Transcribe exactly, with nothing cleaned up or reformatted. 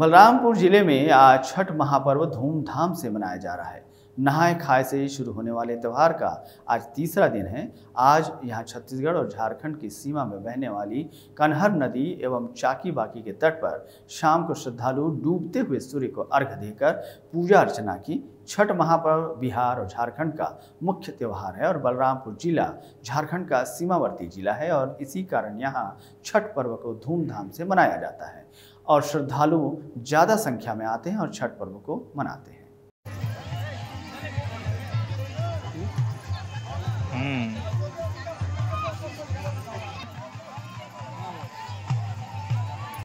बलरामपुर जिले में आज छठ महापर्व धूमधाम से मनाया जा रहा है। नहाए खाए से शुरू होने वाले त्यौहार का आज तीसरा दिन है। आज यहां छत्तीसगढ़ और झारखंड की सीमा में बहने वाली कन्हर नदी एवं चाकी बाकी के तट पर शाम को श्रद्धालु डूबते हुए सूर्य को अर्घ्य देकर पूजा अर्चना की। छठ महापर्व बिहार और झारखंड का मुख्य त्यौहार है और बलरामपुर जिला झारखंड का सीमावर्ती जिला है और इसी कारण यहाँ छठ पर्व को धूमधाम से मनाया जाता है और श्रद्धालु ज़्यादा संख्या में आते हैं और छठ पर्व को मनाते हैं। हम्म